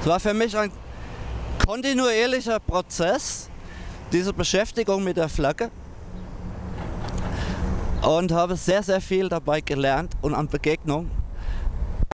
Es war für mich ein kontinuierlicher Prozess, diese Beschäftigung mit der Flagge, und habe sehr, sehr viel dabei gelernt und an Begegnungen.